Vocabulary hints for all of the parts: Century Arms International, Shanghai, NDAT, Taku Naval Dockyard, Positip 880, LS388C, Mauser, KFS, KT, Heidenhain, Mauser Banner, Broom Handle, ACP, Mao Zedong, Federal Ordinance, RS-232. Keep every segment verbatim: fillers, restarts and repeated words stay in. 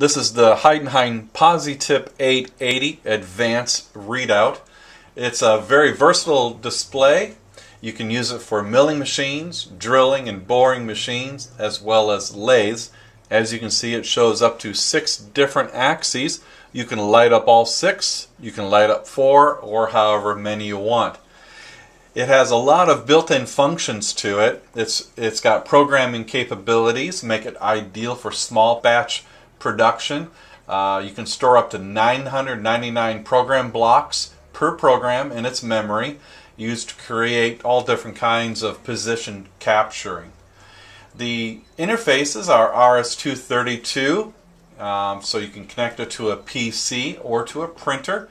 This is the Heidenhain Positip eight eighty Advanced Readout. It's a very versatile display. You can use it for milling machines, drilling and boring machines, as well as lathes. As you can see, it shows up to six different axes. You can light up all six, you can light up four, or however many you want. It has a lot of built-in functions to it. It's, it's got programming capabilities, make it ideal for small batch production. Uh, you can store up to nine hundred ninety-nine program blocks per program in its memory, used to create all different kinds of position capturing. The interfaces are R S two thirty-two, um, so you can connect it to a P C or to a printer.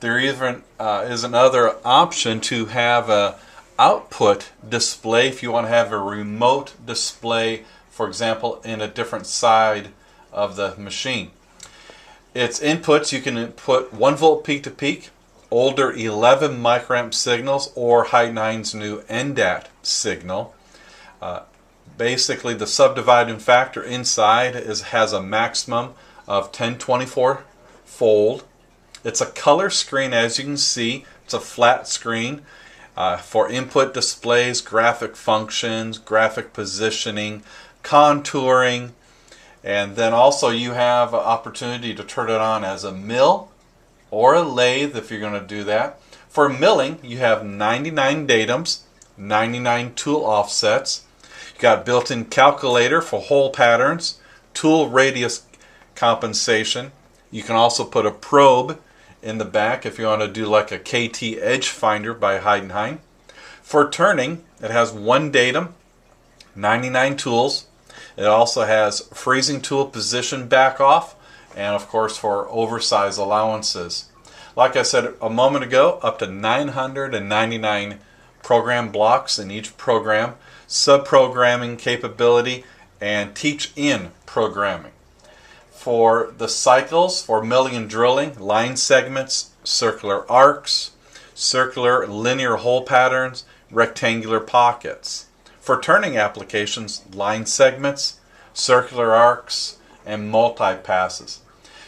There even uh, is another option to have an output display if you want to have a remote display, for example, in a different side of the machine. Its inputs, you can input one volt peak to peak, older eleven microamp signals, or Heidenhain's new N DAT signal. Uh, basically, the subdividing factor inside is has a maximum of ten twenty-four fold. It's a color screen, as you can see. It's a flat screen uh, for input displays, graphic functions, graphic positioning, contouring, and then also you have an opportunity to turn it on as a mill or a lathe if you're going to do that. For milling, you have ninety-nine datums, ninety-nine tool offsets. You got built-in calculator for hole patterns, tool radius compensation. You can also put a probe in the back if you want to do like a K T edge finder by Heidenhain. For turning, it has one datum, ninety-nine tools. It also has freezing tool position back off, and of course for oversize allowances. Like I said a moment ago, up to nine hundred ninety-nine program blocks in each program, subprogramming capability, and teach-in programming. For the cycles, for milling and drilling, line segments, circular arcs, circular linear hole patterns, rectangular pockets. For turning applications, line segments, circular arcs, and multi-passes.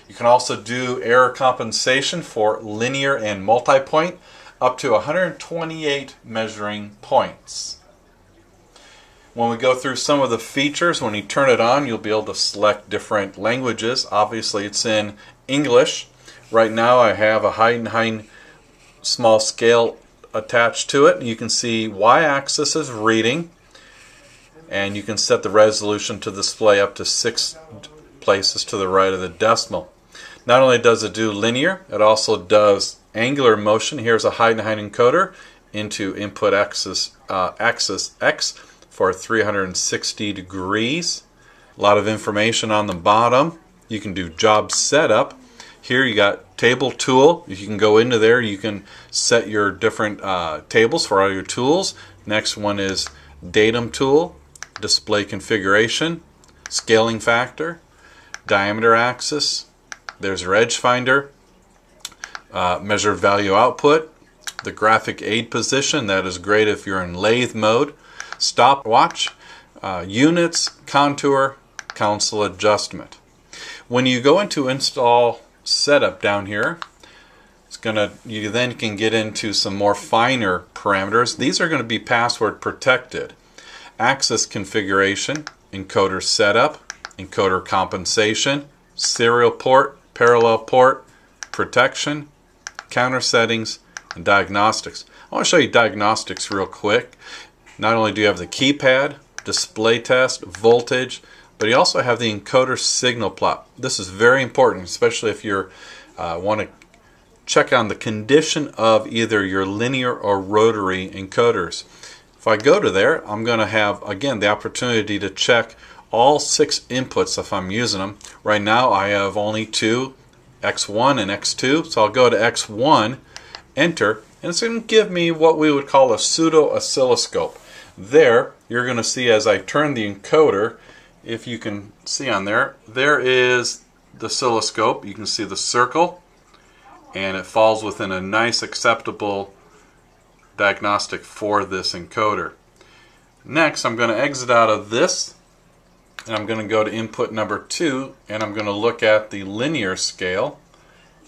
You can also do error compensation for linear and multi-point, up to one hundred twenty-eight measuring points. When we go through some of the features, when you turn it on, you'll be able to select different languages. Obviously, it's in English. Right now, I have a Heidenhain small scale attached to it. You can see y-axis is reading, and you can set the resolution to display up to six places to the right of the decimal. Not only does it do linear, it also does angular motion. Here's a Heidenhain encoder into input axis, uh, axis X for three hundred sixty degrees. A lot of information on the bottom. You can do job setup. Here you got table tool. You can go into there. You can set your different uh, tables for all your tools. Next one is datum tool, display configuration, scaling factor, diameter axis, there's your edge finder, uh, measure value output, the graphic aid position, that is great if you're in lathe mode, stopwatch, uh, units, contour, console adjustment. When you go into install setup down here, it's gonna, you then can get into some more finer parameters. These are going to be password protected. Axis configuration, encoder setup, encoder compensation, serial port, parallel port, protection, counter settings, and diagnostics. I want to show you diagnostics real quick. Not only do you have the keypad, display test, voltage, but you also have the encoder signal plot. This is very important, especially if you uh, want to check on the condition of either your linear or rotary encoders. If I go to there, I'm going to have, again, the opportunity to check all six inputs if I'm using them. Right now I have only two, X one and X two, so I'll go to X one, enter, and it's going to give me what we would call a pseudo oscilloscope. There, you're going to see as I turn the encoder, if you can see on there, there is the oscilloscope. You can see the circle, and it falls within a nice acceptable diagnostic for this encoder. Next, I'm going to exit out of this And I'm going to go to input number two, and I'm going to look at the linear scale.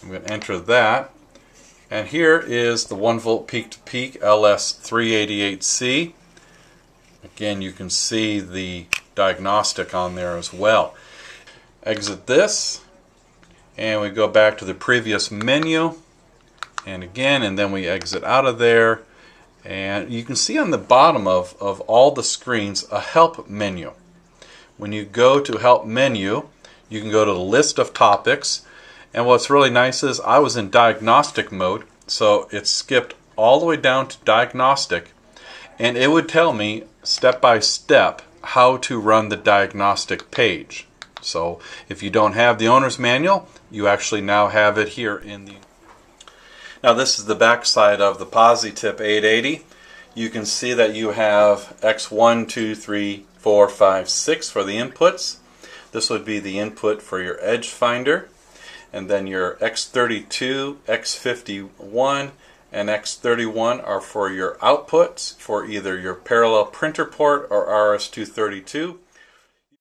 I'm going to enter that. And here is the one volt peak-to-peak L S three eighty-eight C. Again, you can see the diagnostic on there as well. Exit this, and we go back to the previous menu, and again, and then we exit out of there. And you can see on the bottom of, of all the screens a help menu. When you go to help menu, you can go to the list of topics. And what's really nice is I was in diagnostic mode, so it skipped all the way down to diagnostic, and it would tell me step by step how to run the diagnostic page. So if you don't have the owner's manual, you actually now have it here in the... Now this is the back side of the Positip eight eighty. You can see that you have X one, two, three, four, five, six for the inputs. This would be the input for your edge finder. And then your X thirty-two, X fifty-one, and X thirty-one are for your outputs for either your parallel printer port or R S two thirty-two.